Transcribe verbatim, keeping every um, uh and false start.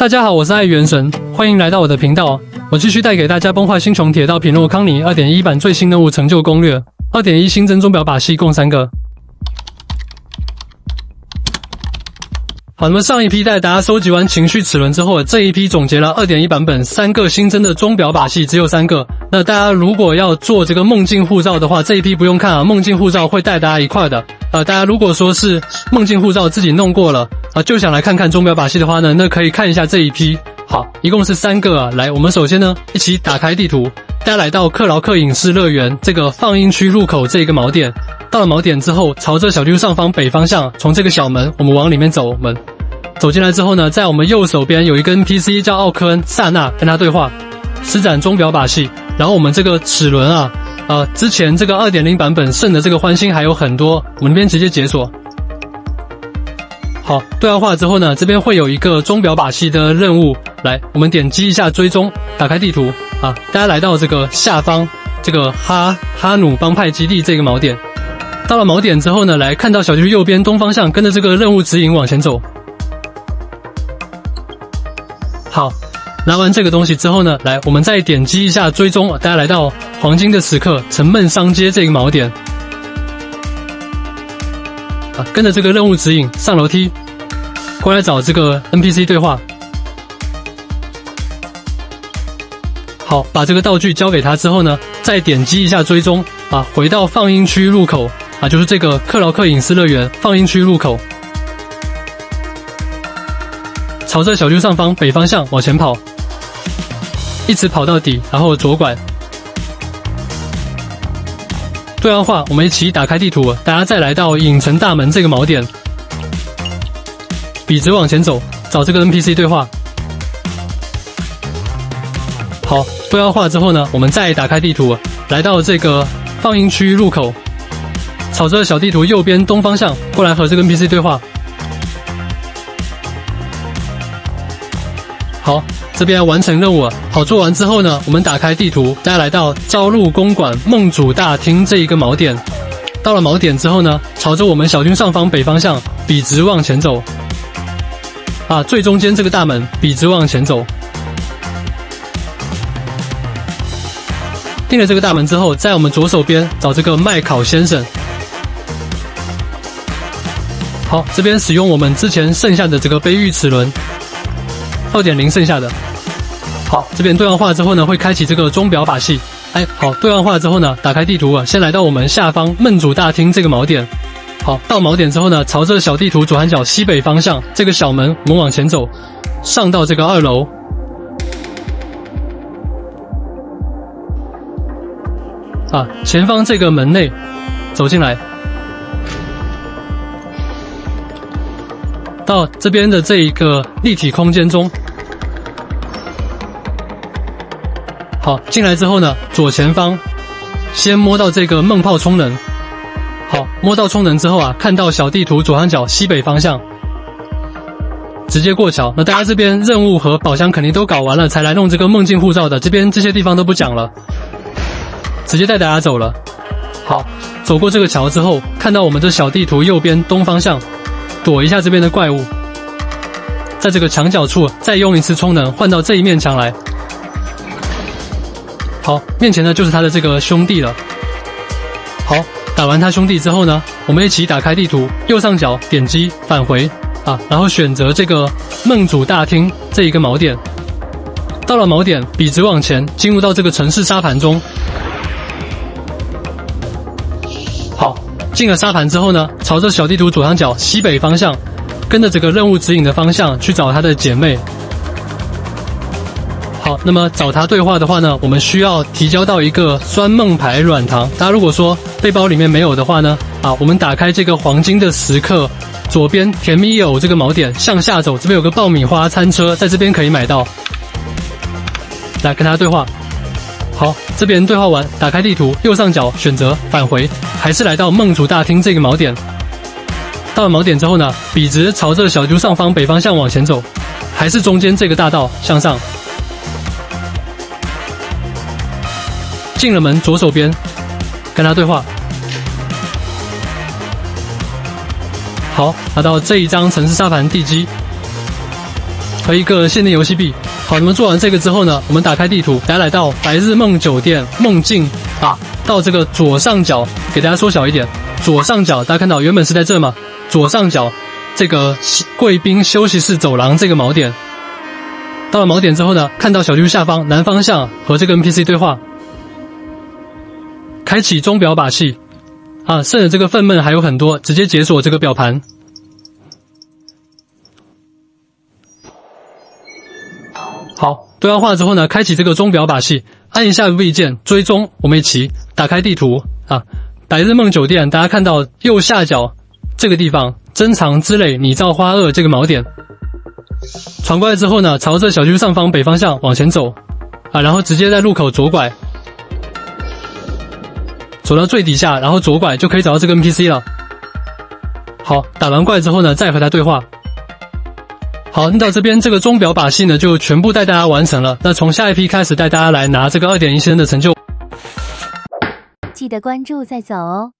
大家好，我是爱元神，欢迎来到我的频道。我继续带给大家崩坏星穹铁道匹诺康尼 二点一 版最新任务成就攻略 二点一 新增钟表把戏，共三个。好，那么上一批带大家收集完情绪齿轮之后，这一批总结了 二点一 版本三个新增的钟表把戏，只有三个。那大家如果要做这个梦境护照的话，这一批不用看啊，梦境护照会带大家一块的。 呃，大家如果说是梦境护照自己弄过了啊、呃，就想来看看钟表把戏的话呢，那可以看一下这一批。好，一共是三个啊。来，我们首先呢，一起打开地图，大家来到克劳克影视乐园这个放映区入口这个锚点。到了锚点之后，朝着小绿上方北方向，从这个小门我们往里面走。门走进来之后呢，在我们右手边有一个 N P C 叫奥科恩·萨纳，跟他对话，施展钟表把戏。然后我们这个齿轮啊。 呃，之前这个 二点零 版本剩的这个欢欣还有很多，我们这边直接解锁。好，对话化之后呢，这边会有一个钟表把戏的任务，来，我们点击一下追踪，打开地图啊，大家来到这个下方这个哈哈努帮派基地这个锚点，到了锚点之后呢，来看到小区右边东方向，跟着这个任务指引往前走。好。 拿完这个东西之后呢，来，我们再点击一下追踪，大家来到黄金的时刻，沉闷商街这个锚点，啊，跟着这个任务指引上楼梯，过来找这个 N P C 对话。好，把这个道具交给他之后呢，再点击一下追踪，啊，回到放映区入口，啊，就是这个克劳克影视乐园放映区入口，朝着小区上方北方向往前跑。 一直跑到底，然后左拐。对话化，我们一起打开地图，大家再来到影城大门这个锚点，笔直往前走，找这个 N P C 对话。好，对话化之后呢，我们再打开地图，来到这个放映区入口，朝着小地图右边东方向过来和这个 N P C 对话。好。 这边完成任务了，好做完之后呢，我们打开地图，大家来到朝露公馆梦主大厅这一个锚点。到了锚点之后呢，朝着我们小军上方北方向笔直往前走。啊，最中间这个大门笔直往前走。定了这个大门之后，在我们左手边找这个麦考先生。好，这边使用我们之前剩下的这个悲狱齿轮 二点零 剩下的。 好，这边对话化之后呢，会开启这个钟表把戏。哎，好，对话化之后呢，打开地图啊，先来到我们下方梦主大厅这个锚点。好，到锚点之后呢，朝着小地图左hand角西北方向这个小门，我们往前走，上到这个二楼。啊，前方这个门内走进来，到这边的这一个立体空间中。 好，进来之后呢，左前方先摸到这个梦泡充能。好，摸到充能之后啊，看到小地图左上角西北方向，直接过桥。那大家这边任务和宝箱肯定都搞完了，才来弄这个梦境护照的。这边这些地方都不讲了，直接带大家走了。好，走过这个桥之后，看到我们这小地图右边东方向，躲一下这边的怪物，在这个墙角处再用一次充能换到这一面墙来。 好，面前呢就是他的这个兄弟了。好，打完他兄弟之后呢，我们一起打开地图，右上角点击返回啊，然后选择这个梦主大厅这一个锚点。到了锚点，笔直往前，进入到这个城市沙盘中。好，进了沙盘之后呢，朝着小地图左上角西北方向，跟着这个任务指引的方向去找他的姐妹。 好，那么找他对话的话呢，我们需要提交到一个酸梦牌软糖。大家如果说背包里面没有的话呢，啊，我们打开这个黄金的时刻，左边甜蜜一偶这个锚点向下走，这边有个爆米花餐车，在这边可以买到。来跟他对话。好，这边对话完，打开地图，右上角选择返回，还是来到梦主大厅这个锚点。到了锚点之后呢，笔直朝着小猪上方北方向往前走，还是中间这个大道向上。 进了门左手边，跟他对话。好，拿到这一张城市沙盘地基，和一个限定游戏币。好，那么做完这个之后呢，我们打开地图，大家来到白日梦酒店梦境啊，到这个左上角，给大家缩小一点，左上角大家看到原本是在这嘛，左上角这个贵宾休息室走廊这个锚点。到了锚点之后呢，看到小绿下方南方向和这个 N P C 对话，开启钟表把戏啊，剩的这个愤懑还有很多，直接解锁这个表盘。 好，对话之后呢，开启这个钟表把戏，按一下 V 键追踪，我们一起打开地图啊。白日梦酒店，大家看到右下角这个地方，珍藏之泪，你造花萼这个锚点。传过来之后呢，朝着小区上方北方向往前走啊，然后直接在路口左拐，走到最底下，然后左拐就可以找到这个 N P C 了。好，打完怪之后呢，再和他对话。 好，那到这边这个钟表把戏呢，就全部带大家完成了。那从下一批开始带大家来拿这个 二点一 星的成就，记得关注再走哦。